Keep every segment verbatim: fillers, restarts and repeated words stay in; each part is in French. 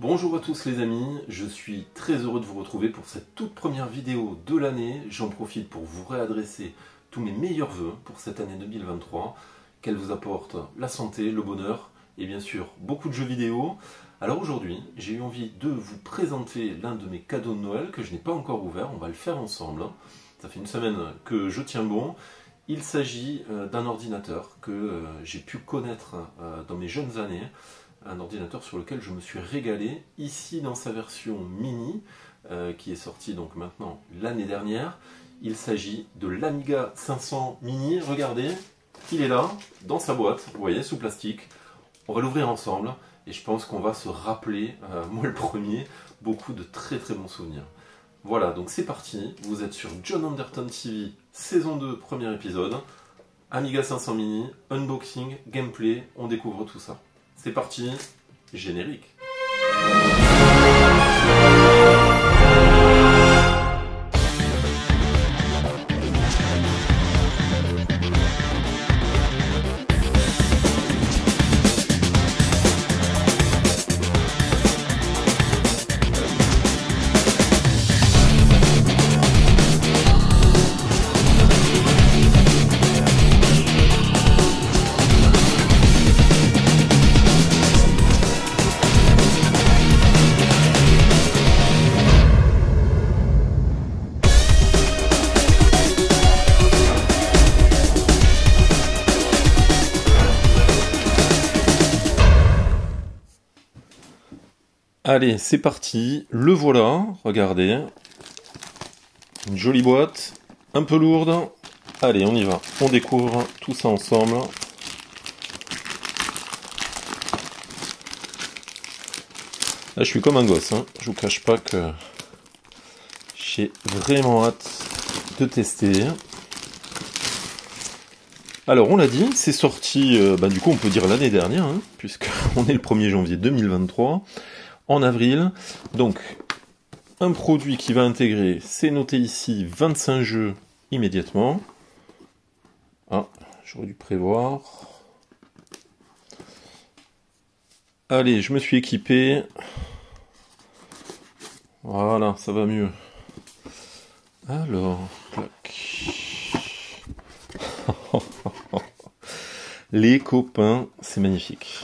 Bonjour à tous les amis, je suis très heureux de vous retrouver pour cette toute première vidéo de l'année. J'en profite pour vous réadresser tous mes meilleurs voeux pour cette année deux mille vingt-trois, qu'elle vous apporte la santé, le bonheur et bien sûr beaucoup de jeux vidéo. Alors aujourd'hui, j'ai eu envie de vous présenter l'un de mes cadeaux de Noël que je n'ai pas encore ouvert, on va le faire ensemble. Ça fait une semaine que je tiens bon. Il s'agit d'un ordinateur que j'ai pu connaître dans mes jeunes années. Un ordinateur sur lequel je me suis régalé, ici dans sa version mini, euh, qui est sortie donc maintenant l'année dernière. Il s'agit de l'Amiga cinq cents mini, regardez, il est là, dans sa boîte, vous voyez, sous plastique. On va l'ouvrir ensemble, et je pense qu'on va se rappeler, euh, moi le premier, beaucoup de très très bons souvenirs. Voilà, donc c'est parti, vous êtes sur John Anderton T V, saison deux, premier épisode, Amiga cinq cents mini, unboxing, gameplay, on découvre tout ça. C'est parti, générique. Allez, c'est parti, le voilà, regardez, une jolie boîte, un peu lourde, allez, on y va, on découvre tout ça ensemble. Là, je suis comme un gosse, hein. Je vous cache pas que j'ai vraiment hâte de tester. Alors, on l'a dit, c'est sorti, euh, bah, du coup, on peut dire l'année dernière, hein, puisqu'on est le premier janvier deux mille vingt-trois. En avril, donc un produit qui va intégrer, c'est noté ici, vingt-cinq jeux immédiatement. Ah, j'aurais dû prévoir. Allez, je me suis équipé. Voilà, ça va mieux. Alors, les copains, c'est magnifique.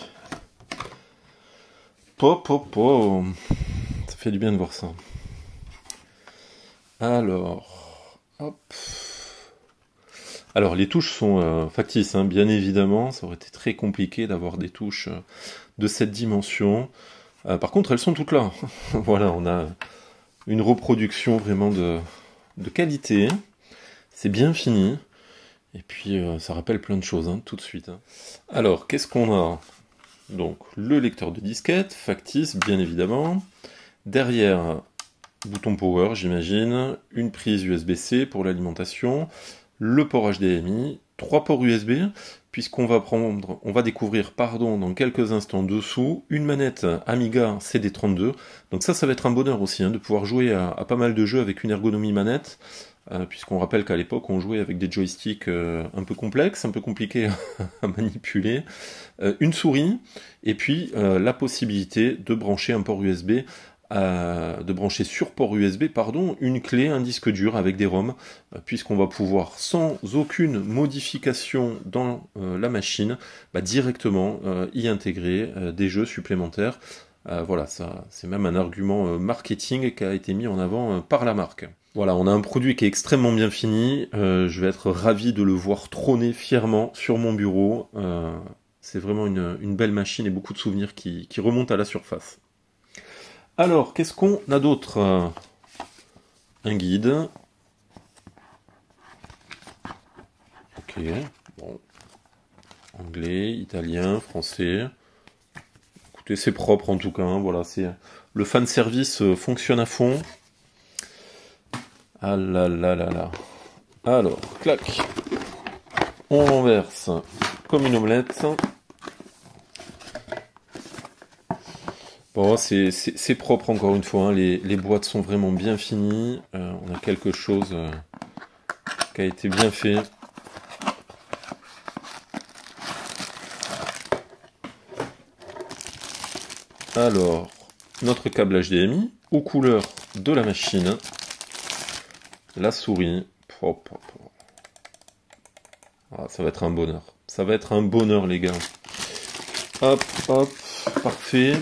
Pop, pop, pop. Ça fait du bien de voir ça. Alors, hop. Alors, les touches sont euh, factices, hein, bien évidemment. Ça aurait été très compliqué d'avoir des touches euh, de cette dimension. Euh, par contre, elles sont toutes là. Voilà, on a une reproduction vraiment de, de qualité. C'est bien fini. Et puis, euh, ça rappelle plein de choses, hein, tout de suite. Hein. Alors, qu'est-ce qu'on a ? Donc, le lecteur de disquette, factice, bien évidemment. Derrière, bouton power, j'imagine. Une prise U S B C pour l'alimentation. Le port H D M I. Trois ports U S B, puisqu'on va prendre, on va découvrir, pardon, dans quelques instants dessous, une manette Amiga C D trente-deux. Donc ça, ça va être un bonheur aussi, hein, de pouvoir jouer à, à pas mal de jeux avec une ergonomie manette. Euh, puisqu'on rappelle qu'à l'époque on jouait avec des joysticks euh, un peu complexes, un peu compliqués à manipuler, euh, une souris, et puis euh, la possibilité de brancher un port U S B, euh, de brancher sur port U S B, pardon, une clé, un disque dur avec des ROM, euh, puisqu'on va pouvoir sans aucune modification dans euh, la machine, bah, directement euh, y intégrer euh, des jeux supplémentaires. Euh, voilà, ça, c'est même un argument euh, marketing qui a été mis en avant euh, par la marque. Voilà, on a un produit qui est extrêmement bien fini, euh, je vais être ravi de le voir trôner fièrement sur mon bureau, euh, c'est vraiment une, une belle machine et beaucoup de souvenirs qui, qui remontent à la surface. Alors, qu'est-ce qu'on a d'autre? Un guide. Ok, bon, anglais, italien, français, écoutez, c'est propre en tout cas, hein. Voilà, c'est le fanservice fonctionne à fond. Ah là là là là. Alors, clac. On renverse comme une omelette. Bon, c'est propre encore une fois. Hein. Les, les boîtes sont vraiment bien finies. Euh, on a quelque chose euh, qui a été bien fait. Alors, notre câble H D M I aux couleurs de la machine, la souris. Hop, hop, hop. Ah, ça va être un bonheur. Ça va être un bonheur, les gars. Hop, hop, parfait.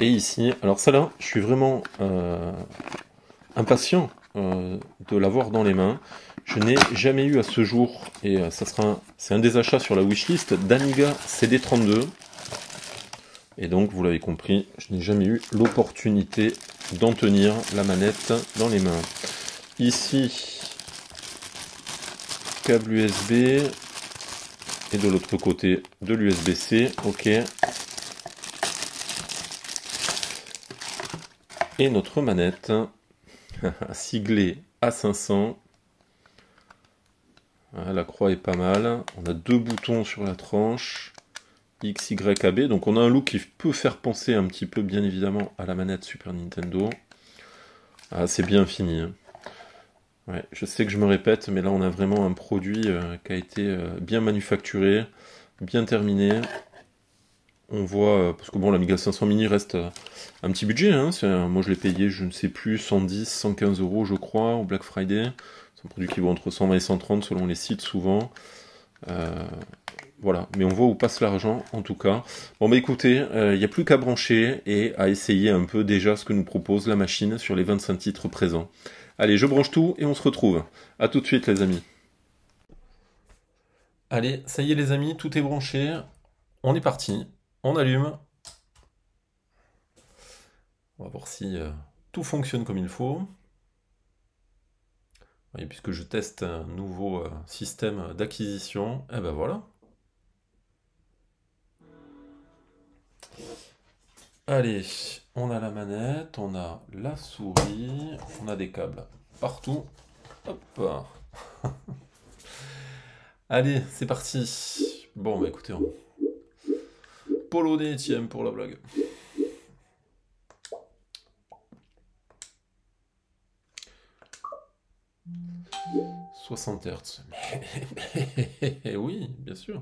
Et ici, alors ça là, je suis vraiment euh, impatient euh, de l'avoir dans les mains. Je n'ai jamais eu à ce jour, et euh, ça sera, c'est un des achats sur la wishlist, d'Amiga C D trente-deux. Et donc, vous l'avez compris, je n'ai jamais eu l'opportunité d'en tenir la manette dans les mains. Ici, câble U S B, et de l'autre côté, de l'U S B C, ok. Et notre manette, siglée A cinq cents. Voilà, la croix est pas mal, on a deux boutons sur la tranche, X, Y, A B, donc on a un look qui peut faire penser un petit peu, bien évidemment, à la manette Super Nintendo. Ah, c'est bien fini, hein. Ouais, je sais que je me répète, mais là on a vraiment un produit euh, qui a été euh, bien manufacturé, bien terminé. On voit, euh, parce que bon, l'Amiga cinq cents mini reste euh, un petit budget, hein, euh, moi je l'ai payé, je ne sais plus, cent dix, cent quinze euros je crois, au Black Friday. C'est un produit qui vaut entre cent vingt et cent trente selon les sites souvent. Euh, voilà, mais on voit où passe l'argent en tout cas. Bon bah écoutez, il euh, n'y a plus qu'à brancher et à essayer un peu déjà ce que nous propose la machine sur les vingt-cinq titres présents. Allez, je branche tout et on se retrouve. A tout de suite les amis. Allez, ça y est les amis, tout est branché. On est parti, on allume. On va voir si euh, tout fonctionne comme il faut. Et puisque je teste un nouveau euh, système d'acquisition, eh ben voilà. Allez, on a la manette, on a la souris, on a des câbles partout. Hop. Allez, c'est parti. Bon, bah écoutez, on... Polo des T M pour la blague. soixante hertz. Oui, bien sûr.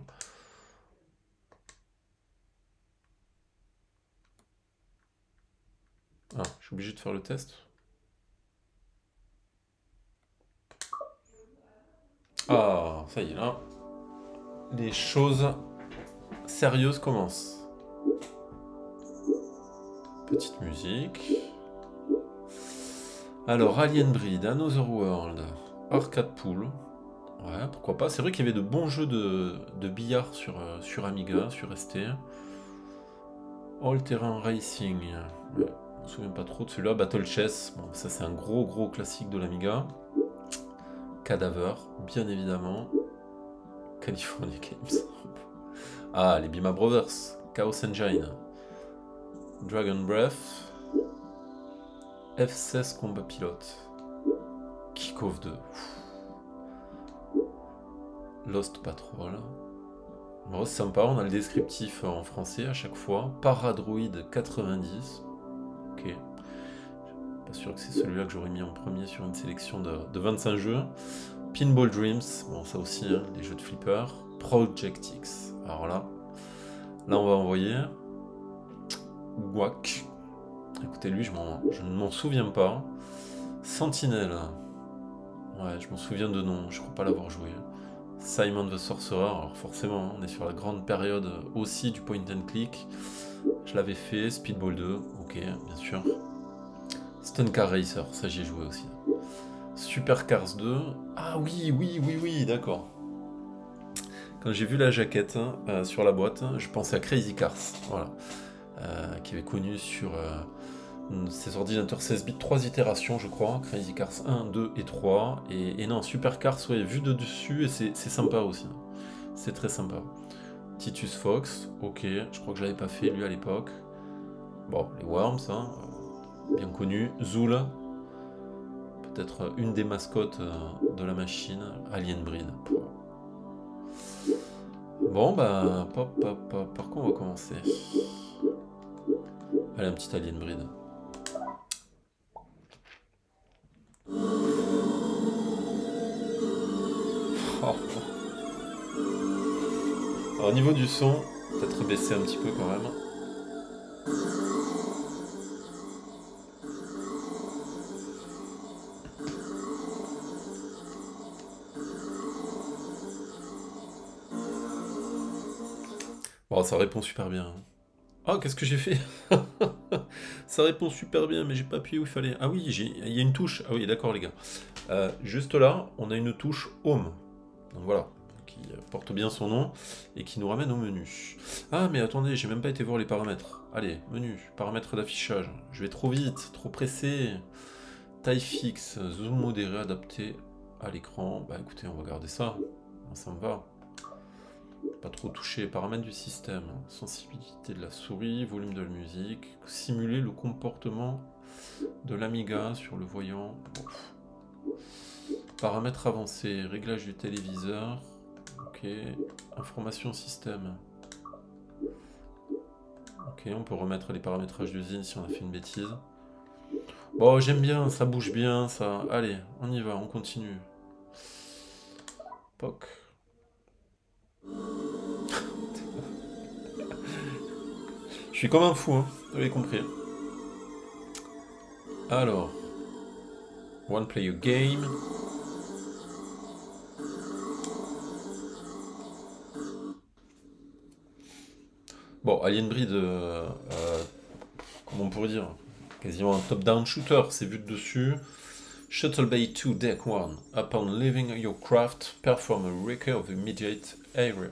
Ah, je suis obligé de faire le test. Ah, ça y est, là. Les choses sérieuses commencent. Petite musique. Alors, Alien Breed, Another World, Arcade Pool. Ouais, pourquoi pas. C'est vrai qu'il y avait de bons jeux de, de billard sur, sur Amiga, sur S T. All-Terrain Racing. Ouais. Je me souviens pas trop de celui-là. Battle Chess, bon, ça c'est un gros gros classique de l'Amiga. Cadaver, bien évidemment. California Games. Ah, les Bima Brothers. Chaos Engine. Dragon Breath. F seize Combat Pilot. Kick-off deux. Lost Patrol. Bon, c'est sympa, on a le descriptif en français à chaque fois. Paradroid quatre-vingt-dix. Ok. Pas sûr que c'est celui-là que j'aurais mis en premier sur une sélection de, de vingt-cinq jeux. Pinball Dreams, bon ça aussi, hein, les jeux de flipper. Project X, alors là, là on va envoyer. Guac. Écoutez, lui, je, je ne m'en souviens pas. Sentinel. Ouais, je m'en souviens de nom, je crois pas l'avoir joué. Simon the Sorcerer, alors forcément, on est sur la grande période aussi du point and click. Je l'avais fait, Speedball deux, ok, bien sûr. Stuncar Racer, ça j'y ai joué aussi. Super Cars deux, ah oui, oui, oui, oui, d'accord. Quand j'ai vu la jaquette euh, sur la boîte, je pensais à Crazy Cars, voilà. Euh, qui avait connu sur euh, ses ordinateurs seize bits trois itérations, je crois. Crazy Cars un, deux et trois. Et, et non, Super Cars, ouais, vu de dessus, et c'est sympa aussi. C'est très sympa. Titus Fox, ok, je crois que je l'avais pas fait lui à l'époque. Bon, les Worms, hein, bien connu. Zool, peut-être une des mascottes de la machine. Alien Breed. Bon, bah, pop, pop, pop, par quoi on va commencer? Allez, un petit Alien Breed. Oh. Alors, au niveau du son, peut-être baisser un petit peu quand même. Bon, ça répond super bien. Oh, qu'est-ce que j'ai fait? Ça répond super bien, mais j'ai pas appuyé où il fallait. Ah oui, il y a une touche. Ah oui, d'accord, les gars. Euh, juste là, on a une touche Home. Donc voilà, qui porte bien son nom et qui nous ramène au menu. Ah, mais attendez, j'ai même pas été voir les paramètres. Allez, menu, paramètres d'affichage. Je vais trop vite, trop pressé. Taille fixe, zoom modéré adapté à l'écran. Bah écoutez, on va garder ça. Ça me va. Pas trop touché. Paramètres du système. Sensibilité de la souris, volume de la musique. Simuler le comportement de l'Amiga sur le voyant. Bon. Paramètres avancés. Réglage du téléviseur. Ok. Information système. Ok, on peut remettre les paramétrages d'usine si on a fait une bêtise. Bon, j'aime bien, ça bouge bien, ça. Allez, on y va, on continue. Poc. Je suis comme un fou, hein, vous avez compris. Alors, one player game. Bon, Alien Breed, euh, euh, comment on pourrait dire, quasiment un top-down shooter, c'est vu de dessus. Shuttle Bay two, Deck one. Upon leaving your craft, perform a wrecker of immediate area.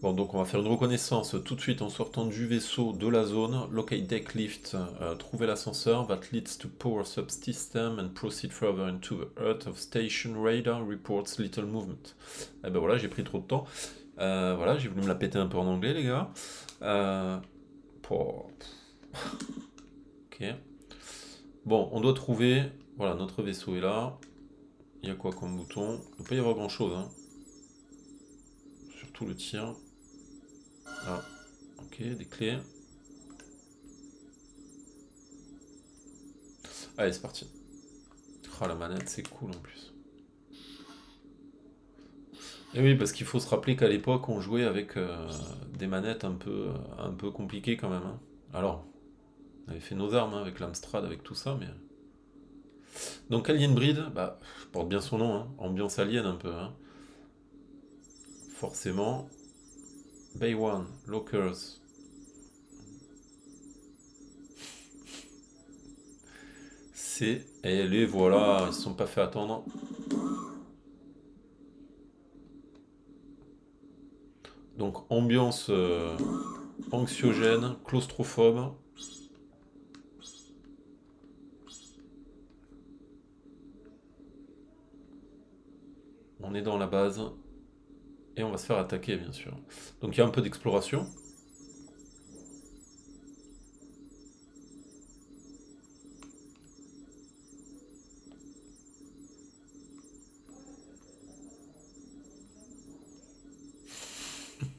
Bon, donc on va faire une reconnaissance tout de suite en sortant du vaisseau de la zone. Locate deck lift, euh, trouver l'ascenseur. That leads to power subsystem and proceed further into the earth of station radar reports little movement. Et ben voilà, j'ai pris trop de temps. Euh, voilà, j'ai voulu me la péter un peu en anglais, les gars. Euh... Pour... Ok. Bon, on doit trouver... Voilà, notre vaisseau est là. Il y a quoi comme bouton? Il ne peut y avoir grand-chose, hein. Surtout le tir. Ah, ok, des clés. Allez, c'est parti. Ah, la manette, c'est cool en plus. Et oui, parce qu'il faut se rappeler qu'à l'époque, on jouait avec euh, des manettes un peu, un peu compliquées quand même, hein. Alors, on avait fait nos armes, hein, avec l'Amstrad, avec tout ça, mais... Donc Alien Breed, bah, porte bien son nom, hein, ambiance alien un peu, hein. Forcément. Bay one, Lockers. C'est... Et les voilà, ils se sont pas fait attendre. Donc ambiance euh, anxiogène, claustrophobe. On est dans la base et on va se faire attaquer, bien sûr. Donc il y a un peu d'exploration.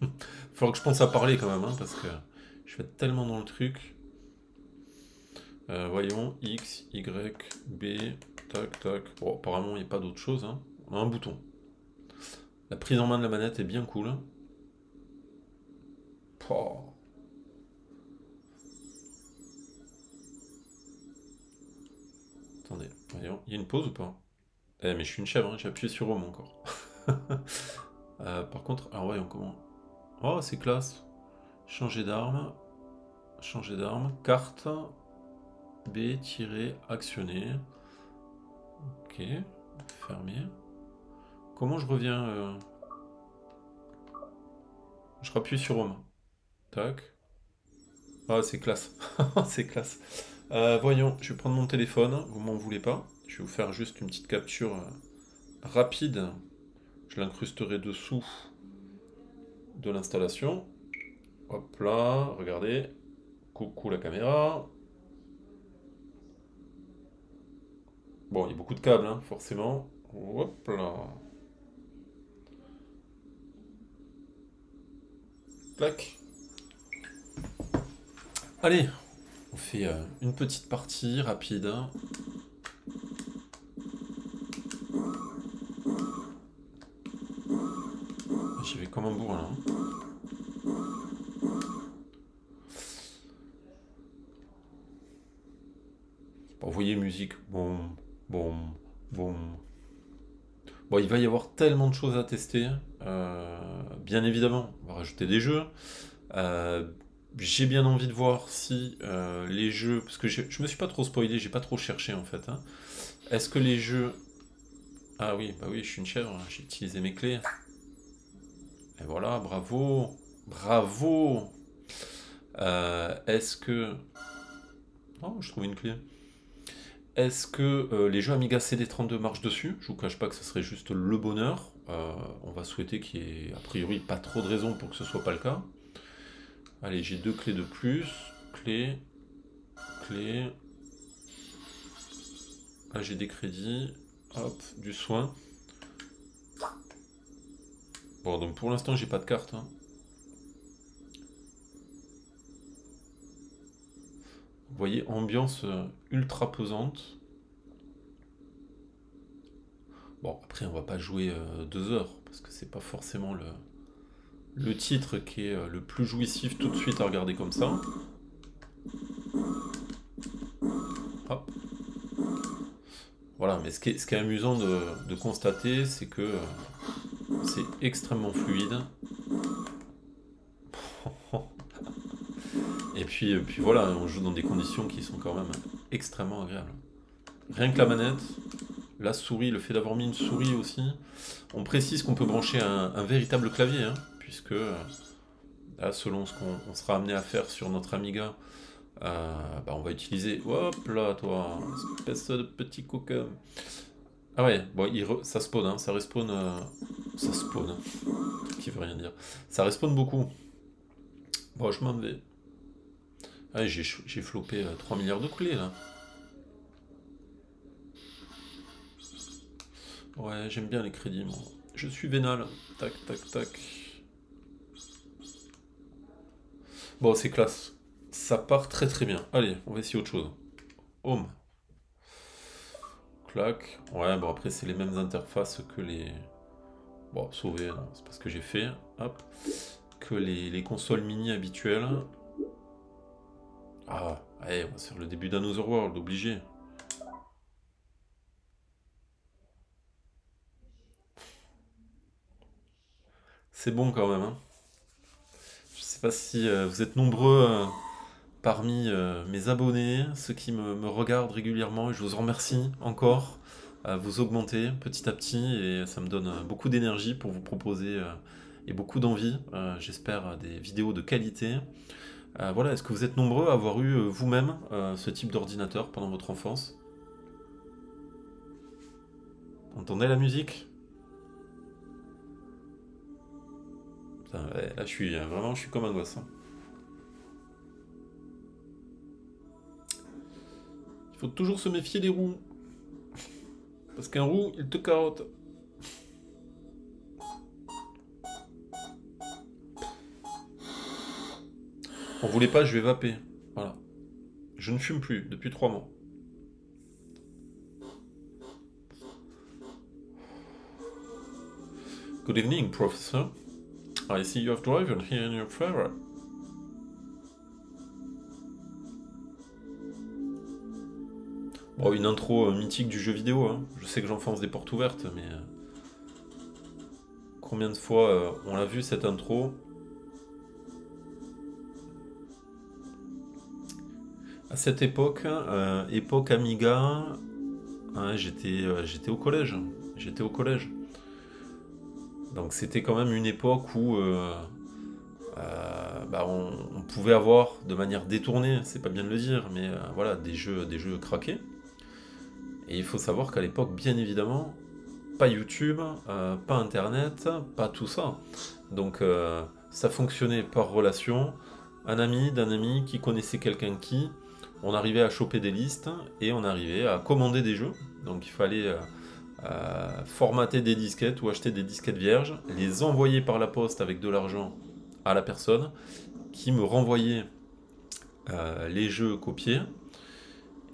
Il faut que je pense à parler quand même, hein, parce que je vais être tellement dans le truc. Euh, voyons, X, Y, B, tac, tac. Bon, apparemment, il n'y a pas d'autre chose, hein. On a un bouton. La prise en main de la manette est bien cool. Oh. Attendez, voyons, il y a une pause ou pas? Eh mais je suis une chèvre, hein, j'ai appuyé sur Home encore. euh, par contre, alors voyons comment... Oh c'est classe. Changer d'arme. Changer d'arme. Carte. B, tirer, actionner. Ok. Fermier. Comment je reviens euh... Je rappuie sur Home. Tac. Ah, c'est classe. C'est classe. Euh, voyons, je vais prendre mon téléphone. Vous m'en voulez pas. Je vais vous faire juste une petite capture euh, rapide. Je l'incrusterai dessous de l'installation. Hop là, regardez. Coucou la caméra. Bon, il y a beaucoup de câbles, hein, forcément. Hop là. Clac. Allez, on fait euh, une petite partie rapide. J'y vais comme un bourrin là. Bon, vous voyez, musique. Bon, bon, bon. Bon, il va y avoir tellement de choses à tester, euh, bien évidemment, on va rajouter des jeux, Euh, j'ai bien envie de voir si euh, les jeux... Parce que je me suis pas trop spoilé, j'ai pas trop cherché en fait. Hein. Est-ce que les jeux... Ah oui, bah oui, je suis une chèvre, hein. J'ai utilisé mes clés. Et voilà, bravo. Bravo. Euh, Est-ce que... Oh, je trouve une clé. Est-ce que euh, les jeux Amiga C D trente-deux marchent dessus? Je vous cache pas que ce serait juste le bonheur. Euh, on va souhaiter qu'il y ait, a priori, pas trop de raisons pour que ce soit pas le cas. Allez, j'ai deux clés de plus. Clé. Clé. Là, j'ai des crédits. Hop, du soin. Bon, donc pour l'instant, j'ai pas de carte. Hein. Vous voyez, ambiance ultra pesante. Bon, après, on va pas jouer euh, deux heures, parce que c'est pas forcément le, le titre qui est euh, le plus jouissif tout de suite à regarder comme ça. Hop. Voilà, mais ce qui est, ce qui est amusant de, de constater, c'est que euh, c'est extrêmement fluide. Et puis, puis voilà, on joue dans des conditions qui sont quand même extrêmement agréables. Rien que la manette, la souris, le fait d'avoir mis une souris aussi. On précise qu'on peut brancher un, un véritable clavier, hein, puisque là, selon ce qu'on sera amené à faire sur notre Amiga, euh, bah on va utiliser... Hop là, toi, espèce de petit coquin. Ah ouais, bon, il re, ça spawn, hein, ça respawn... Euh, ça spawn, hein, qui veut rien dire. Ça respawn beaucoup. Bon, je m'en vais. Ah, j'ai flopé trois milliards de clés là. Ouais, j'aime bien les crédits, moi. Je suis vénal. Tac, tac, tac. Bon, c'est classe. Ça part très très bien. Allez, on va essayer autre chose. Home. Clac. Ouais, bon, après, c'est les mêmes interfaces que les... Bon, sauver, c'est pas ce que j'ai fait. Hop. Que les, les consoles mini habituelles. Ah, allez, on va se faire le début d'Another World, obligé. C'est bon quand même. Hein. Je ne sais pas si euh, vous êtes nombreux euh, parmi euh, mes abonnés, ceux qui me, me regardent régulièrement, et je vous en remercie encore. Euh, vous augmentez petit à petit et ça me donne euh, beaucoup d'énergie pour vous proposer euh, et beaucoup d'envie. Euh, J'espère des vidéos de qualité. Euh, voilà, est-ce que vous êtes nombreux à avoir eu euh, vous-même euh, ce type d'ordinateur pendant votre enfance? Entendez la musique? Putain, ouais, là je suis euh, vraiment, je suis comme un gosse. Hein. Il faut toujours se méfier des roues. Parce qu'un roux, il te carotte. On voulait pas, je vais vaper. Voilà. Je ne fume plus depuis trois mois. Good evening, Professor. I see you have driven here in your Ferrari. Bon, une intro euh, mythique du jeu vidéo. Hein. Je sais que j'enfonce des portes ouvertes, mais euh, combien de fois euh, on l'a vu cette intro? À cette époque, euh, époque Amiga, hein, j'étais euh, j'étais au collège, j'étais au collège. Donc c'était quand même une époque où euh, euh, bah on, on pouvait avoir, de manière détournée, c'est pas bien de le dire, mais euh, voilà, des jeux, des jeux craqués. Et il faut savoir qu'à l'époque, bien évidemment, pas YouTube, euh, pas Internet, pas tout ça. Donc euh, ça fonctionnait par relation, un ami d'un ami qui connaissait quelqu'un qui... On arrivait à choper des listes et on arrivait à commander des jeux. Donc il fallait euh, euh, formater des disquettes ou acheter des disquettes vierges, les envoyer par la poste avec de l'argent à la personne qui me renvoyait euh, les jeux copiés.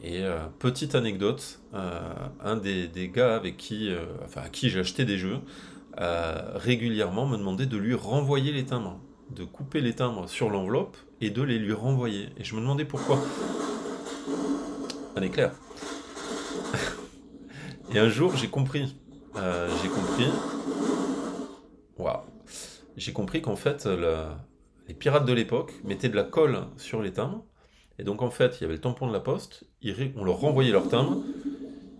Et euh, petite anecdote, euh, un des, des gars avec qui, euh, enfin, à qui j'achetais des jeux euh, régulièrement me demandait de lui renvoyer les timbres, de couper les timbres sur l'enveloppe et de les lui renvoyer. Et je me demandais pourquoi. Un éclair. Et un jour, j'ai compris. Euh, j'ai compris. Waouh. J'ai compris qu'en fait, le, les pirates de l'époque mettaient de la colle sur les timbres, et donc en fait, il y avait le tampon de la poste, on leur renvoyait leur timbre,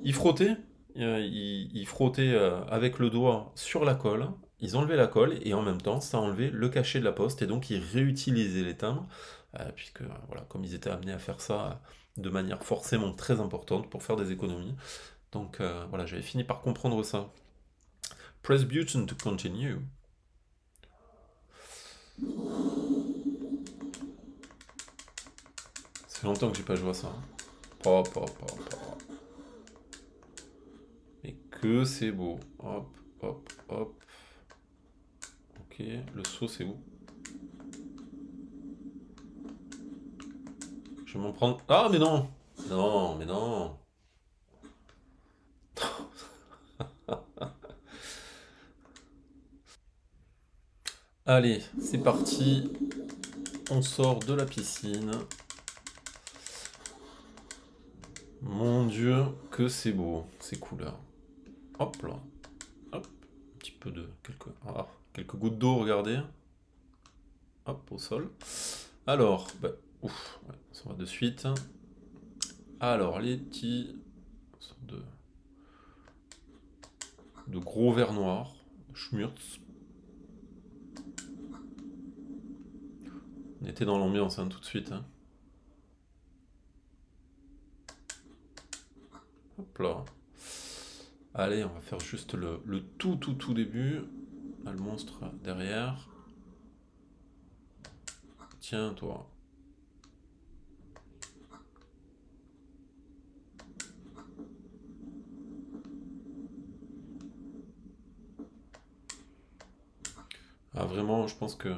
ils frottaient, ils, ils frottaient avec le doigt sur la colle, ils enlevaient la colle, et en même temps, ça enlevait le cachet de la poste, et donc ils réutilisaient les timbres, puisque voilà, comme ils étaient amenés à faire ça de manière forcément très importante pour faire des économies. Donc euh, voilà, j'avais fini par comprendre ça. Press button to continue. C'est longtemps que j'ai pas joué à ça. Hop, hop, hop, hop. Mais que c'est beau. Hop, hop, hop. Ok, le saut c'est où? Je vais m'en prendre... Ah mais non! Non, mais non! Allez, c'est parti, on sort de la piscine. Mon Dieu, que c'est beau, ces couleurs. Hop là, hop, un petit peu de... quelques, ah, quelques gouttes d'eau, regardez. Hop, au sol. Alors, bah, ouf, ouais, on s'en va de suite. Alors, les petits... de, de gros verres noirs, schmurtz. On était dans l'ambiance hein, tout de suite. Hein. Hop là. Allez, on va faire juste le, le tout tout tout début. On a le monstre derrière. Tiens toi. Ah vraiment, je pense que...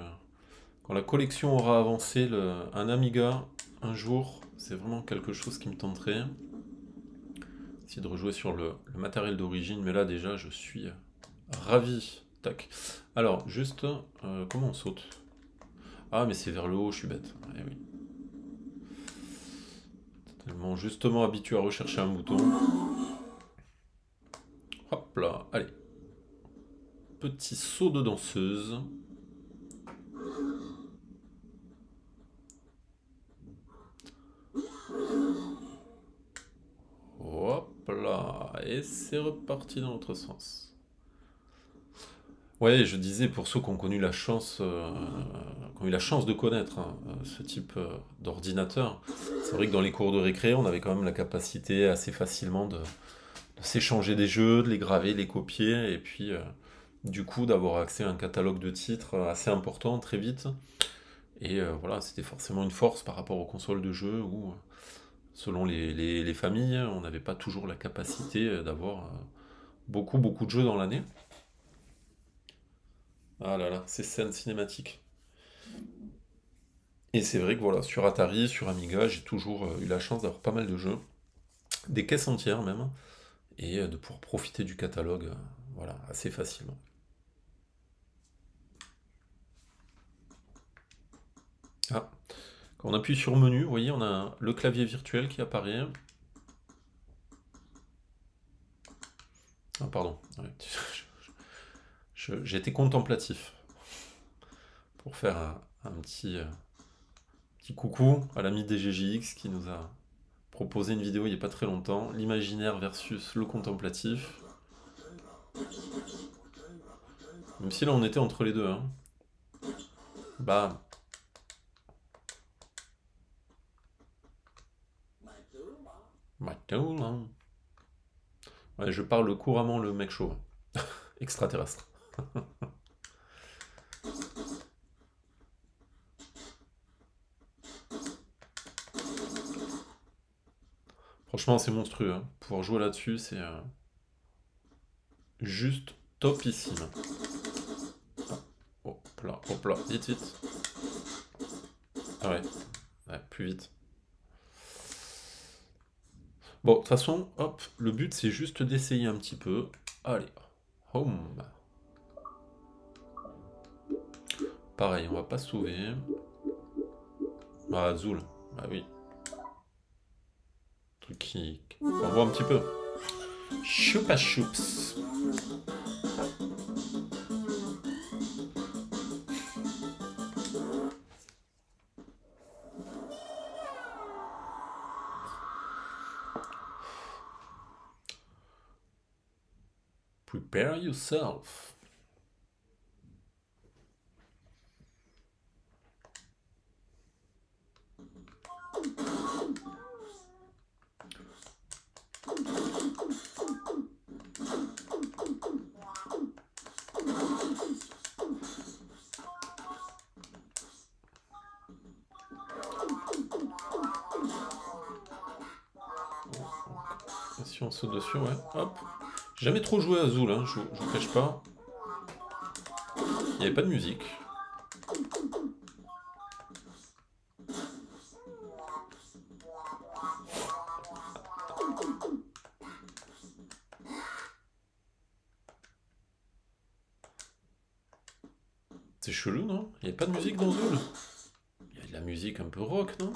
quand la collection aura avancé, le, un Amiga, un jour, c'est vraiment quelque chose qui me tenterait. Essayer de rejouer sur le, le matériel d'origine, mais là déjà je suis ravi. Tac. Alors, juste, euh, comment on saute? Ah mais c'est vers le haut, je suis bête. Eh oui. Tellement justement habitué à rechercher un bouton. Hop là, allez. Petit saut de danseuse. Hop là, et c'est reparti dans l'autre sens. Ouais, je disais, pour ceux qui ont connu la chance, euh, qui ont eu la chance de connaître hein, ce type euh, d'ordinateur, c'est vrai que dans les cours de récré, on avait quand même la capacité assez facilement de, de s'échanger des jeux, de les graver, les copier, et puis euh, du coup d'avoir accès à un catalogue de titres assez important, très vite. Et euh, voilà, c'était forcément une force par rapport aux consoles de jeux où... selon les, les, les familles, on n'avait pas toujours la capacité d'avoir beaucoup, beaucoup de jeux dans l'année. Ah là là, ces scènes cinématiques. Et c'est vrai que voilà, sur Atari, sur Amiga, j'ai toujours eu la chance d'avoir pas mal de jeux, des caisses entières même, et de pouvoir profiter du catalogue, voilà, assez facilement. Ah. Quand on appuie sur menu, vous voyez, on a le clavier virtuel qui apparaît. Ah, pardon. J'étais contemplatif. Pour faire un, un petit, euh, petit coucou à l'ami D G J X qui nous a proposé une vidéo il n'y a pas très longtemps. L'imaginaire versus le contemplatif. Même si là, on était entre les deux. Hein. Bam. Ouais, je parle couramment le mec chauve. Extraterrestre. Franchement, c'est monstrueux. Hein. Pouvoir jouer là-dessus, c'est euh, juste topissime. Ah, hop là, hop là, vite, vite. Ah ouais, ouais plus vite. Bon, de toute façon, hop, le but c'est juste d'essayer un petit peu. Allez, home. Pareil, on va pas se sauver. Ah, Zool, ah oui. Truc qui... on voit un petit peu. Choupa choups. Prepare yourself. Si on saute dessus, ouais, hop. J'ai jamais trop joué à Zool, hein. je, je vous cache pas. Il n'y avait pas de musique. C'est chelou, non? Il n'y a pas de musique dans Zool? Il y a de la musique un peu rock, non?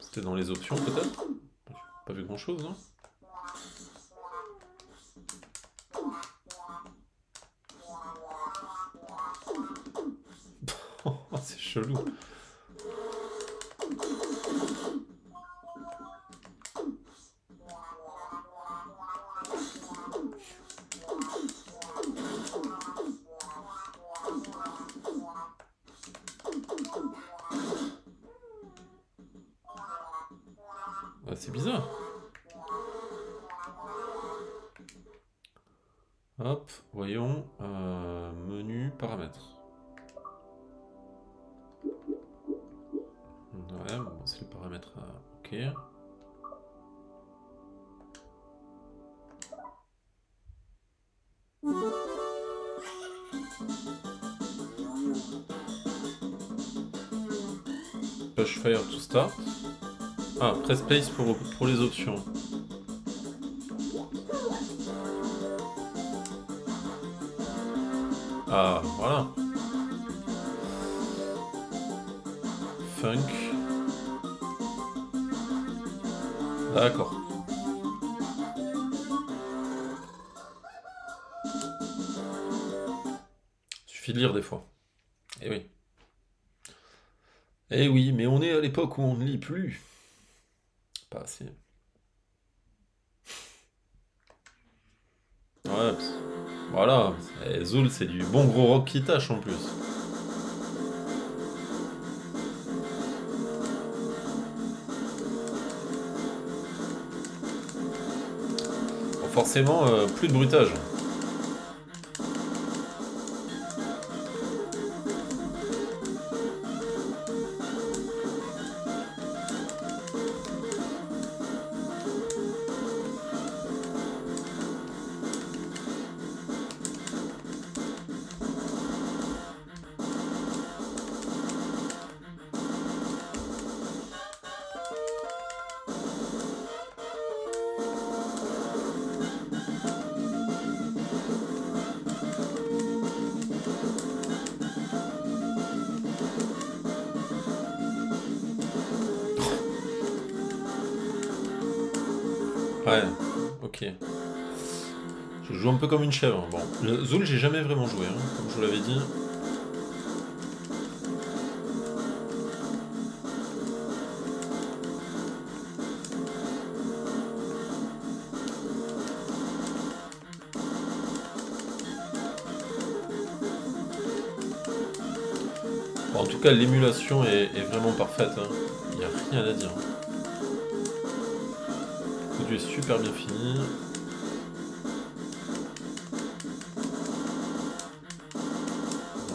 C'était dans les options, peut-être? J'ai pas vu grand-chose, non? C'est chelou. C'est bizarre. Hop, voyons. Euh, menu, paramètres. Ouais, bon, c'est les paramètres. Euh, ok. Push fire to start. Ah, press space pour, pour les options. Ah, voilà. Funk. D'accord. Suffit de lire des fois. Eh oui. Eh oui, mais on est à l'époque où on ne lit plus. Pas assez. Ouais, voilà. Et Zool, c'est du bon gros rock qui tâche en plus. Bon, forcément, euh, plus de bruitage. Ouais, ok. Je joue un peu comme une chèvre. Bon, Zool, j'ai jamais vraiment joué, hein, comme je vous l'avais dit. Bon, en tout cas, l'émulation est, est vraiment parfaite, hein. Il n'y a rien à dire. Est super bien fini.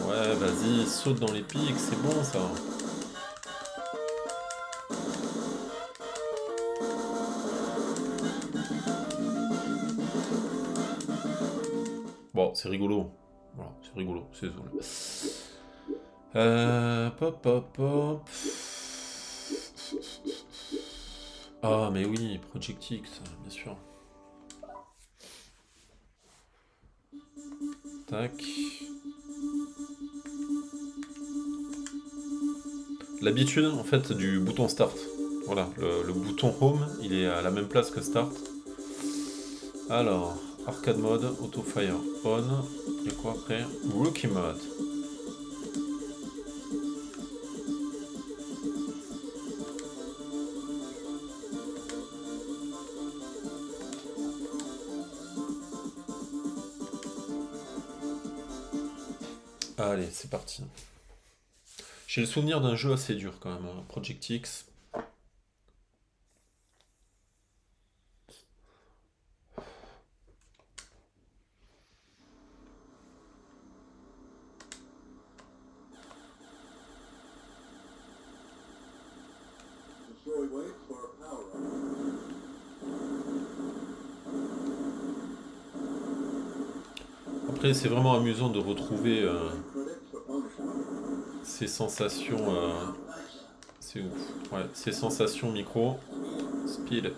Ouais, vas-y, saute dans les pics, c'est bon ça. Bon, c'est rigolo. Voilà, c'est rigolo, c'est Zool. Euh, pop, pop, pop. Ah mais oui, Project X, bien sûr. Tac. L'habitude en fait du bouton Start. Voilà, le, le bouton Home, il est à la même place que Start. Alors, Arcade Mode, Auto Fire On, et quoi après? Rookie Mode. Allez, c'est parti. J'ai le souvenir d'un jeu assez dur quand même, hein. Project X. Après, c'est vraiment amusant de retrouver euh, ces sensations. Euh, c'est ouf. Ouais, ces sensations micro. Speed.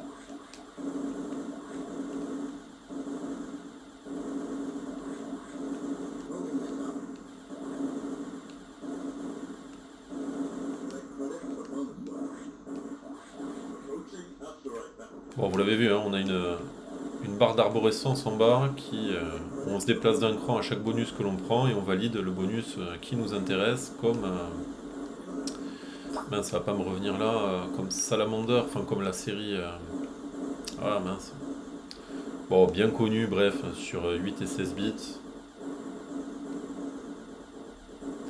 Bon, vous l'avez vu, hein, on a une, une barre d'arborescence en bas qui, euh, on se déplace d'un cran à chaque bonus que l'on prend et on valide le bonus euh, qui nous intéresse, comme, euh, mince, ça va pas me revenir là, euh, comme Salamander, enfin comme la série, euh, ah mince, bon, bien connu, bref, sur huit et seize bits,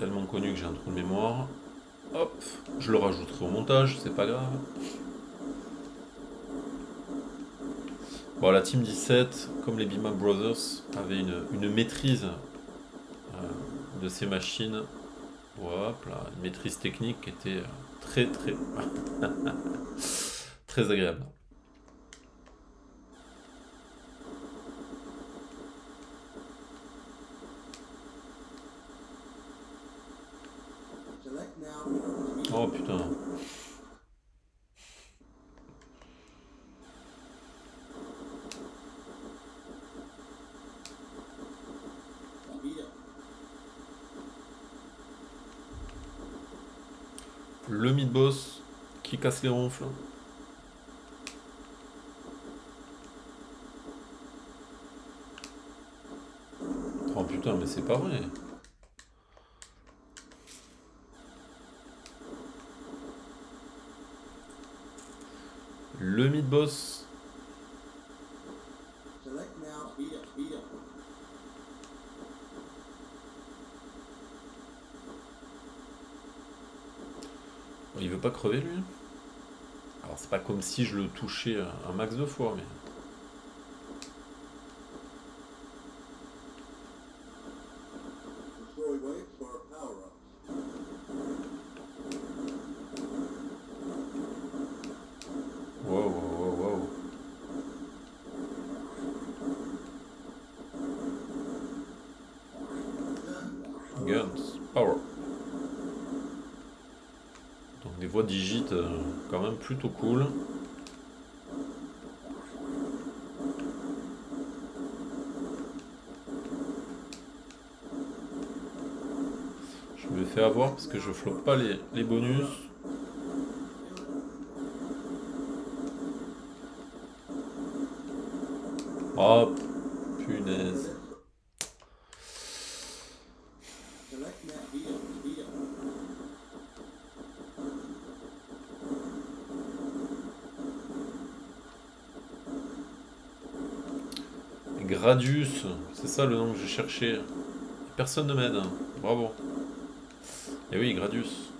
tellement connu que j'ai un trou de mémoire, hop, je le rajouterai au montage, c'est pas grave. Bon, la Team dix-sept, comme les Bima Brothers, avait une, une maîtrise euh, de ces machines. Hop là, une maîtrise technique qui était très très très agréable. Oh putain. Le mid-boss qui casse les ronfles. Oh putain, mais c'est pas vrai. Le mid-boss. Il veut pas crever lui. Alors c'est pas comme si je le touchais un max de fois, mais. Wow, wow, wow, wow. Guns, power. Des voix digites quand même plutôt cool. Je me fais avoir parce que je floppe pas les, les bonus. Oh punaise. Gradius, c'est ça le nom que je cherchais. Personne ne m'aide, bravo. Et oui, Gradius.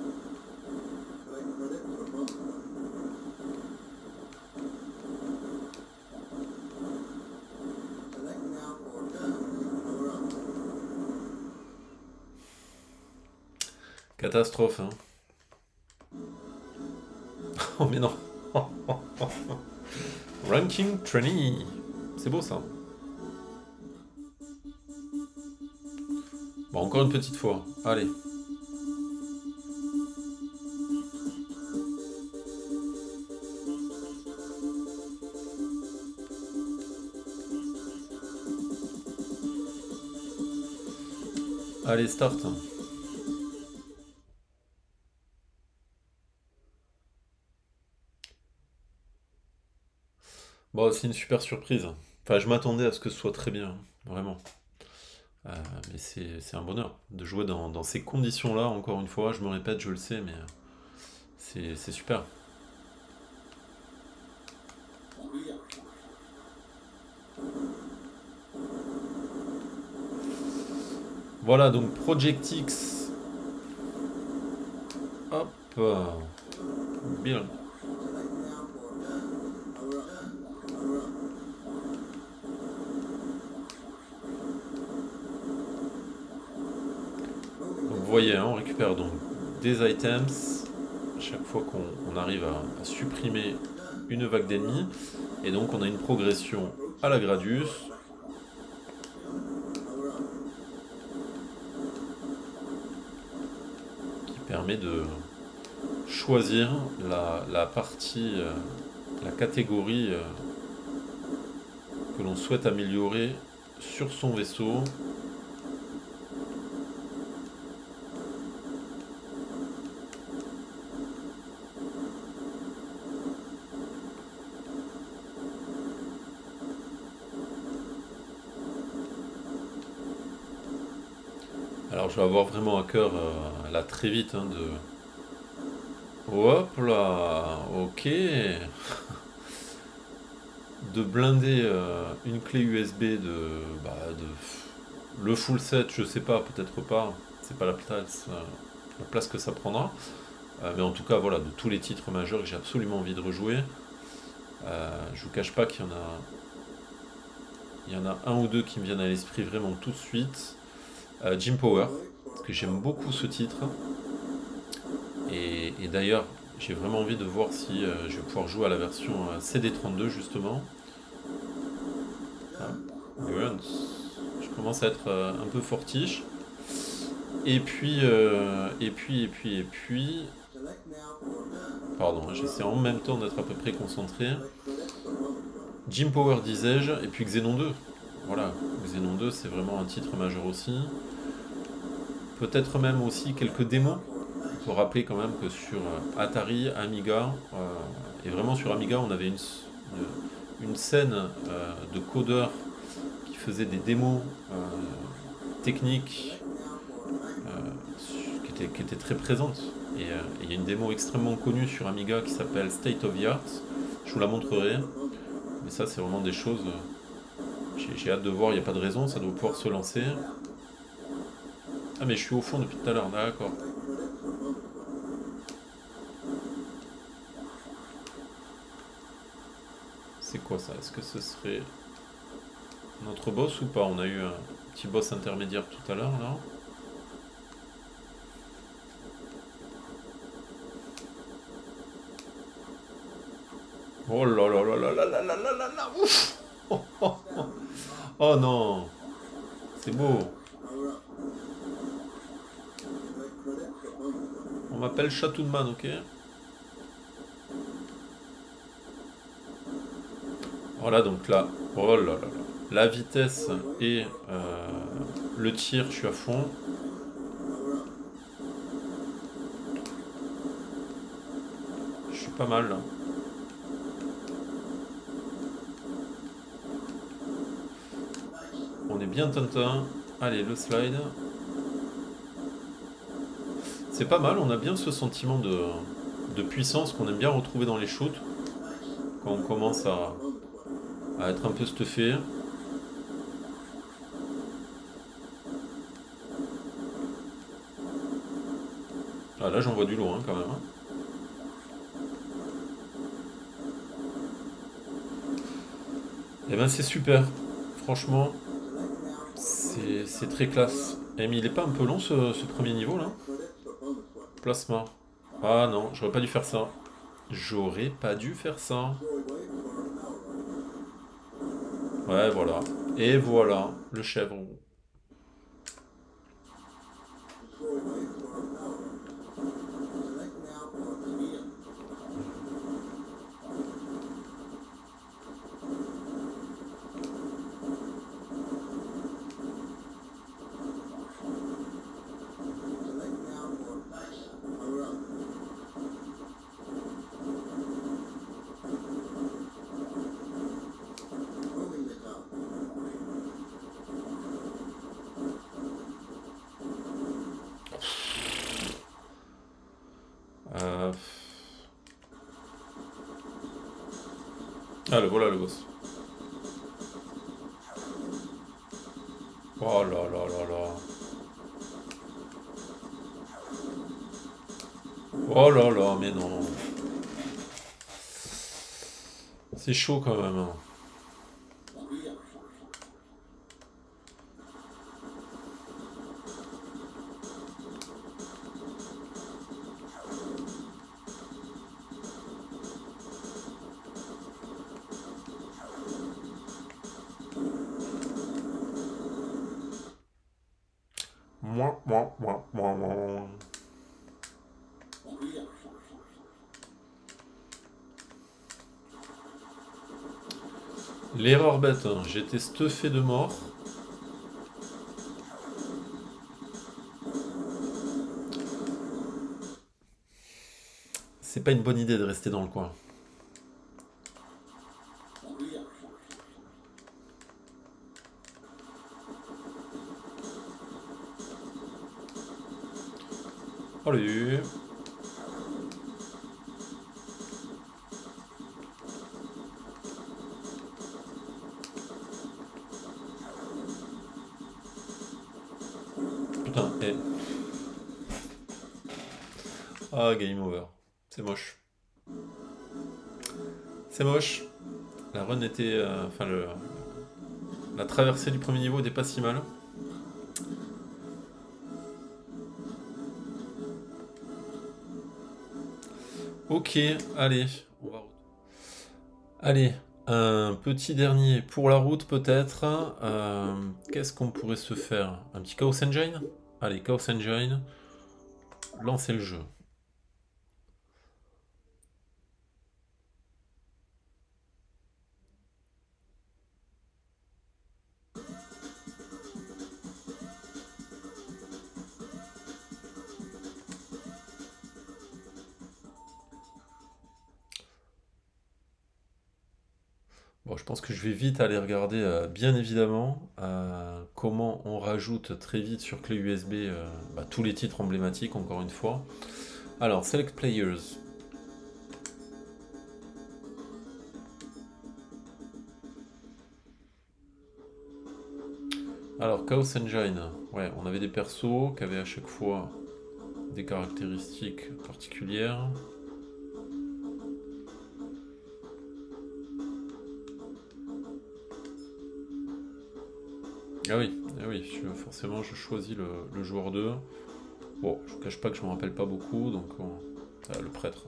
Catastrophe, hein. Oh mais non. Ranking Trainee, c'est beau ça. Encore une petite fois, allez. Allez, start. Bon, c'est une super surprise. Enfin, je m'attendais à ce que ce soit très bien, vraiment. Euh, mais c'est un bonheur de jouer dans, dans ces conditions-là, encore une fois, je me répète, je le sais, mais c'est super. Voilà, donc Project X. Hop. Bien. Donc, vous voyez, hein, on récupère donc des items chaque fois qu'on arrive à, à supprimer une vague d'ennemis. Et donc on a une progression à la Gradius. Permet de choisir la, la partie, euh, la catégorie euh, que l'on souhaite améliorer sur son vaisseau. Alors je vais avoir vraiment à cœur euh, là très vite hein, de... Hop là, ok. De blinder euh, une clé U S B de, bah, de... Le full set, je sais pas, peut-être pas. C'est pas la place, euh, la place que ça prendra. Euh, mais en tout cas, voilà, de tous les titres majeurs que j'ai absolument envie de rejouer. Euh, je vous cache pas qu'il y en a... Il y en a un ou deux qui me viennent à l'esprit vraiment tout de suite. Euh, Jim Power. Parce que j'aime beaucoup ce titre et, et d'ailleurs j'ai vraiment envie de voir si euh, je vais pouvoir jouer à la version euh, C D trente-deux justement. Ah, je commence à être euh, un peu fortiche et puis euh, et puis et puis et puis pardon, j'essaie en même temps d'être à peu près concentré. Jim Power disais-je, et puis Xenon deux, voilà, Xenon deux c'est vraiment un titre majeur aussi. Peut-être même aussi quelques démos. Il faut rappeler quand même que sur Atari, Amiga, euh, et vraiment sur Amiga, on avait une, une scène euh, de codeurs qui faisaient des démos euh, techniques euh, qui, étaient, qui étaient très présentes. Et euh, il y a une démo extrêmement connue sur Amiga qui s'appelle State of the Art. Je vous la montrerai. Mais ça, c'est vraiment des choses... J'ai hâte de voir, il n'y a pas de raison, ça doit pouvoir se lancer. Ah mais je suis au fond depuis tout à l'heure, d'accord. C'est quoi ça? Est-ce que ce serait notre boss ou pas? On a eu un petit boss intermédiaire tout à l'heure, là. Oh là là là là là là là là là là. Ouf. Oh, oh, oh. Oh non. C'est beau. On m'appelle Chatounman, ok. Voilà, donc là, oh là là, la vitesse et euh, le tir, je suis à fond. Je suis pas mal là. On est bien tintin. Allez, le slide. C'est pas mal, on a bien ce sentiment de, de puissance qu'on aime bien retrouver dans les shoots, quand on commence à, à être un peu stuffé. Ah là j'en vois du lourd hein, quand même. Et ben c'est super, franchement c'est très classe. Et mais il est pas un peu long ce, ce premier niveau là ? Plasma. Ah non, j'aurais pas dû faire ça. J'aurais pas dû faire ça. Ouais, voilà. Et voilà, le chèvre. Ah le voilà le boss. Oh là là là là. Oh là là, mais non. C'est chaud quand même. Moi, moi, moi, moi, moi. L'erreur bête, hein. J'étais stuffé de mort. C'est pas une bonne idée de rester dans le coin. Allez. Putain, eh. Hey. Ah, game over. C'est moche. C'est moche. La run était... Euh, enfin, le, la traversée du premier niveau n'était pas si mal. Ok, allez, on va... Allez, un petit dernier pour la route peut-être. Euh, Qu'est-ce qu'on pourrait se faire? Un petit Chaos Engine? Allez, Chaos Engine, lancez le jeu. Bon, je pense que je vais vite aller regarder, euh, bien évidemment, euh, comment on rajoute très vite sur clé U S B euh, bah, tous les titres emblématiques, encore une fois. Alors, Select Players. Alors, Chaos Engine. Ouais, on avait des persos qui avaient à chaque fois des caractéristiques particulières. Ah oui, ah oui je, forcément je choisis le, le joueur deux. Bon, je vous cache pas que je m'en rappelle pas beaucoup, donc on... ah, le prêtre.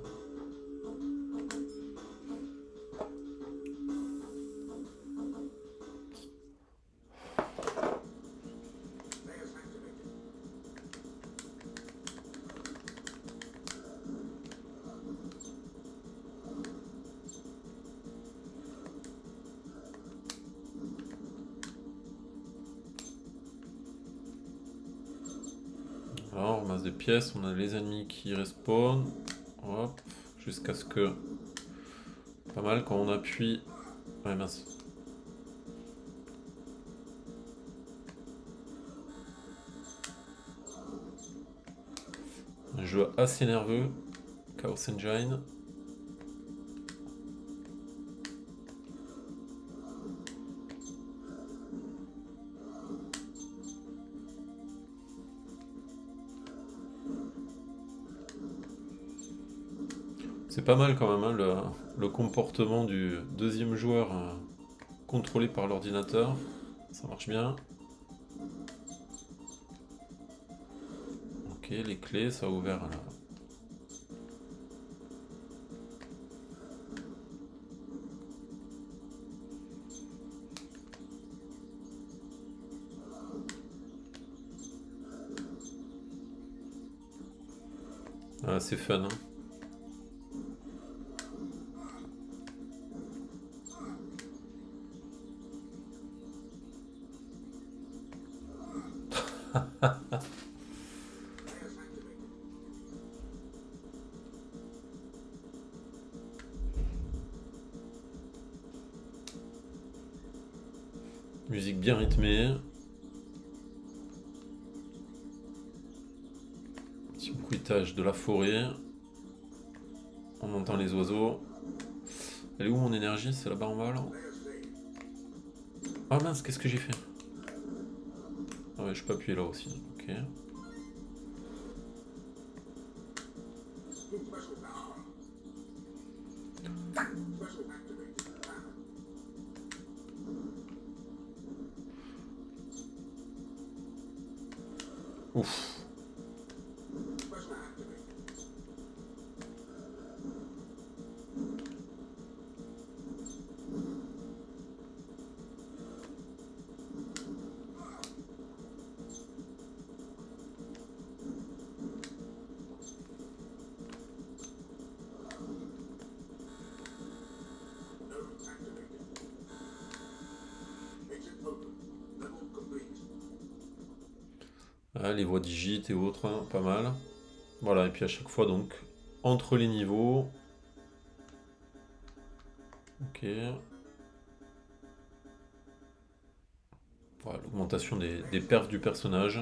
Alors, on ramasse des pièces, on a les ennemis qui respawnent, hop, jusqu'à ce que, pas mal, quand on appuie, ouais mince. Un jeu assez nerveux, Chaos Engine. C'est pas mal quand même hein, le, le comportement du deuxième joueur euh, contrôlé par l'ordinateur, ça marche bien. Ok, les clés, ça a ouvert là. Ah, c'est fun hein. Musique bien rythmée. Petit bruitage de la forêt. On entend les oiseaux. Elle est où mon énergie? C'est là-bas en bas là. Ah mince, qu'est-ce que j'ai fait? Ah ouais, je peux appuyer là aussi. Ok. Ouf. Les voies digites et autres, hein, pas mal. Voilà, et puis à chaque fois, donc, entre les niveaux. Ok. Voilà, l'augmentation des, des perfs du personnage.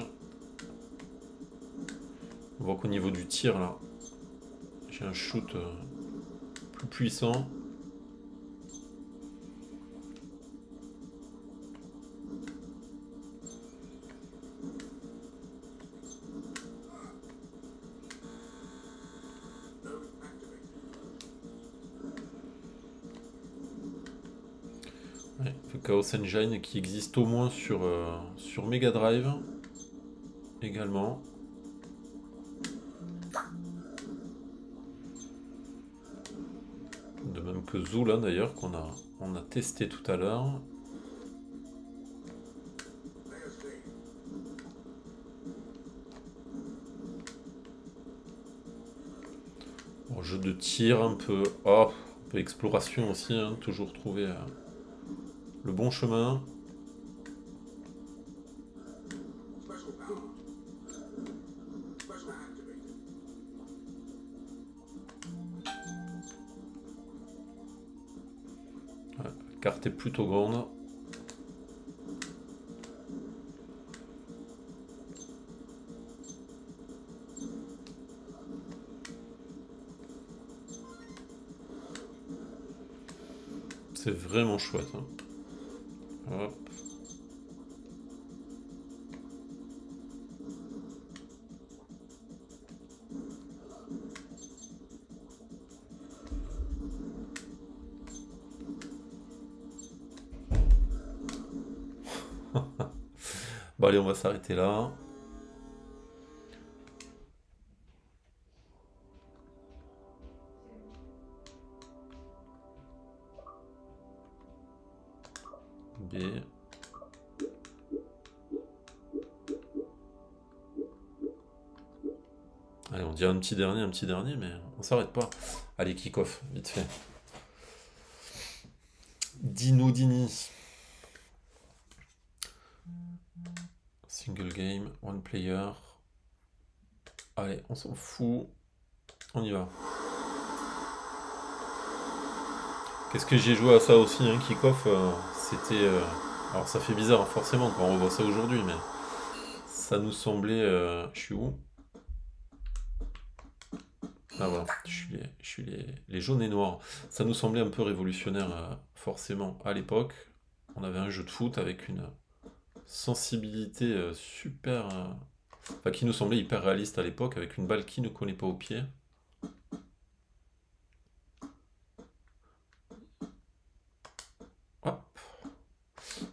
On voit qu'au niveau du tir, là, j'ai un shoot euh, plus puissant. Chaos Engine qui existe au moins sur, euh, sur Mega Drive également. De même que Zool hein, d'ailleurs qu'on a, on a testé tout à l'heure. Bon, jeu de tir un peu, oh, un peu exploration aussi, hein, toujours trouver... Euh, le bon chemin. Ouais, la carte est plutôt grande. C'est vraiment chouette. Hein. Hop. Bon allez, on va s'arrêter là. Allez, on dirait un petit dernier, un petit dernier, mais on s'arrête pas. Allez, kick-off, vite fait. Dino Dini. Single game, one player. Allez, on s'en fout. On y va. Qu'est-ce que j'ai joué à ça aussi, hein, kick-off, euh, c'était... Euh, alors ça fait bizarre forcément quand on revoit ça aujourd'hui, mais ça nous semblait... Euh, je suis où? Ah voilà, je suis, les, je suis les, les jaunes et noirs. Ça nous semblait un peu révolutionnaire euh, forcément à l'époque. On avait un jeu de foot avec une sensibilité euh, super... Euh, enfin qui nous semblait hyper réaliste à l'époque, avec une balle qui ne collait pas au pied.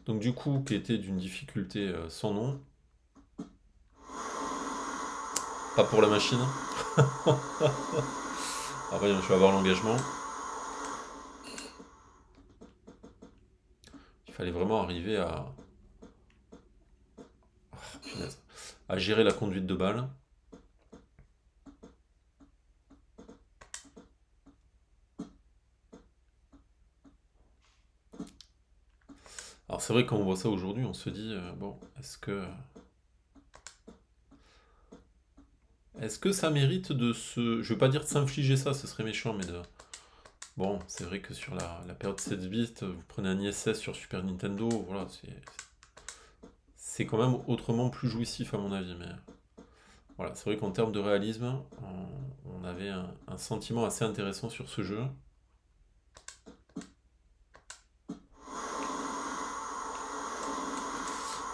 Donc du coup, qui était d'une difficulté euh, sans nom. Pas pour la machine. Ah voyons, je vais avoir l'engagement. Il fallait vraiment arriver à... Oh, punaise. À gérer la conduite de balle. Alors c'est vrai quand on voit ça aujourd'hui, on se dit, euh, bon, est-ce que... Est-ce que ça mérite de se... Je ne veux pas dire de s'infliger ça, ce serait méchant, mais de... Bon, c'est vrai que sur la, la période sept bits, vous prenez un I S S sur Super Nintendo, voilà, c'est... C'est quand même autrement plus jouissif à mon avis, mais... Voilà, c'est vrai qu'en termes de réalisme, on, on avait un, un sentiment assez intéressant sur ce jeu.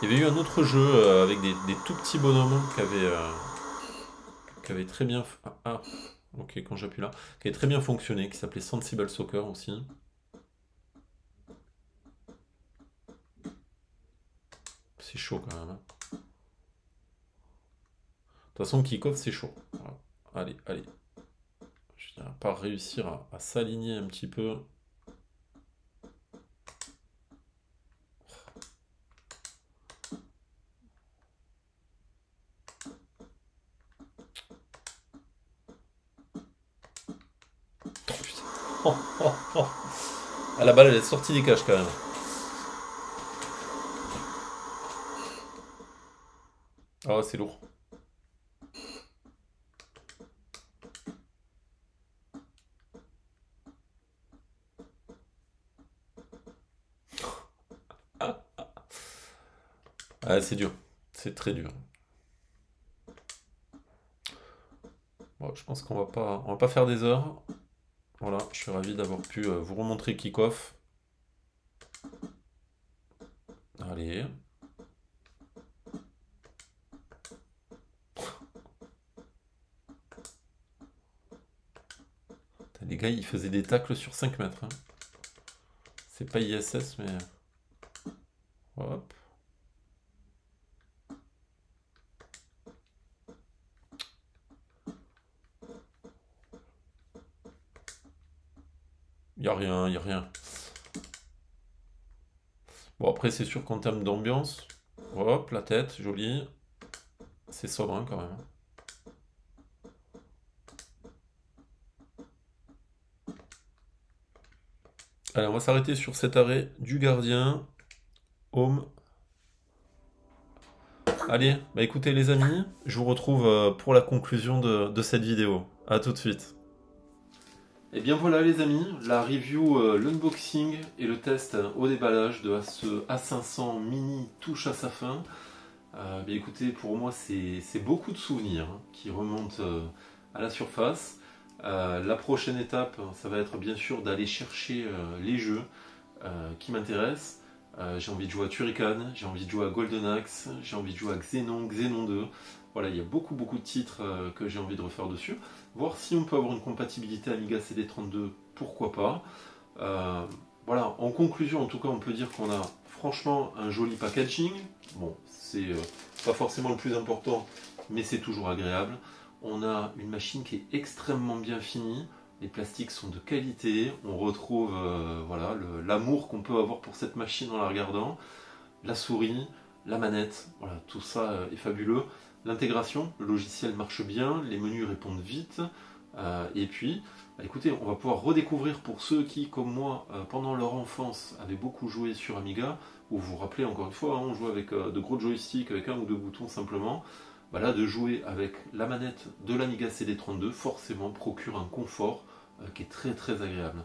Il y avait eu un autre jeu avec des, des tout petits bonhommes qui avaient, euh, qui avaient très bien... Ah, ah, ok, quand j'appuie là. Qui avait très bien fonctionné, qui s'appelait Sensible Soccer aussi. C'est chaud quand même. toute façon, kick-off, c'est chaud. Voilà. Allez, allez. Je dirais pas réussir à, à s'aligner un petit peu. Oh putain. Oh, oh, oh. Ah, la balle, elle est sortie des cages quand même. Ah ouais, c'est lourd. Ah, c'est dur, c'est très dur. Bon, je pense qu'on va pas, on va pas faire des heures. Voilà, je suis ravi d'avoir pu vous remontrer kick-off. Allez. Les gars, ils faisaient des tacles sur cinq mètres. Hein. C'est pas I S S, mais... Hop. Il n'y a rien, il n'y a rien. Bon, après, c'est sûr qu'en termes d'ambiance... Hop, la tête, jolie. C'est sobre, hein, quand même. Allez, on va s'arrêter sur cet arrêt du gardien. Home. Allez, bah écoutez les amis, je vous retrouve pour la conclusion de, de cette vidéo. A tout de suite. Et bien voilà les amis, la review, l'unboxing et le test au déballage de ce A cinq cents mini touche à sa fin. Euh, bah écoutez, pour moi c'est beaucoup de souvenirs hein, qui remontent à la surface. Euh, la prochaine étape, ça va être bien sûr d'aller chercher euh, les jeux euh, qui m'intéressent. Euh, j'ai envie de jouer à Turrican, j'ai envie de jouer à Golden Axe, j'ai envie de jouer à Xenon, Xenon deux. Voilà, il y a beaucoup beaucoup de titres euh, que j'ai envie de refaire dessus. Voir si on peut avoir une compatibilité Amiga C D trente-deux, pourquoi pas. Euh, voilà, en conclusion, en tout cas, on peut dire qu'on a franchement un joli packaging. Bon, c'est euh, pas forcément le plus important, mais c'est toujours agréable. On a une machine qui est extrêmement bien finie, les plastiques sont de qualité, on retrouve euh, voilà, l'amour qu'on peut avoir pour cette machine en la regardant, la souris, la manette, voilà, tout ça est fabuleux. L'intégration, le logiciel marche bien, les menus répondent vite, euh, et puis, bah, écoutez, on va pouvoir redécouvrir pour ceux qui, comme moi, euh, pendant leur enfance, avaient beaucoup joué sur Amiga, ou vous vous rappelez encore une fois, hein, on jouait avec euh, de gros joysticks, avec un ou deux boutons simplement. Bah là, de jouer avec la manette de l'Amiga C D trente-deux, forcément, procure un confort euh, qui est très très agréable.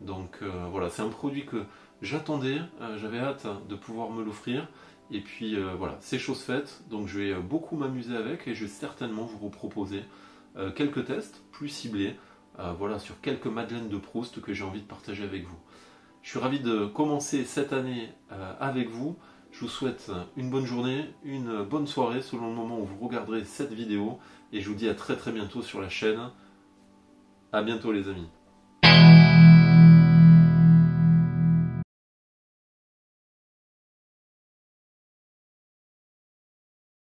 Donc euh, voilà, c'est un produit que j'attendais, euh, j'avais hâte de pouvoir me l'offrir. Et puis euh, voilà, c'est chose faite, donc je vais beaucoup m'amuser avec et je vais certainement vous proposer euh, quelques tests plus ciblés euh, voilà, sur quelques madeleines de Proust que j'ai envie de partager avec vous. Je suis ravi de commencer cette année euh, avec vous. Je vous souhaite une bonne journée, une bonne soirée selon le moment où vous regarderez cette vidéo. Et je vous dis à très très bientôt sur la chaîne. À bientôt les amis.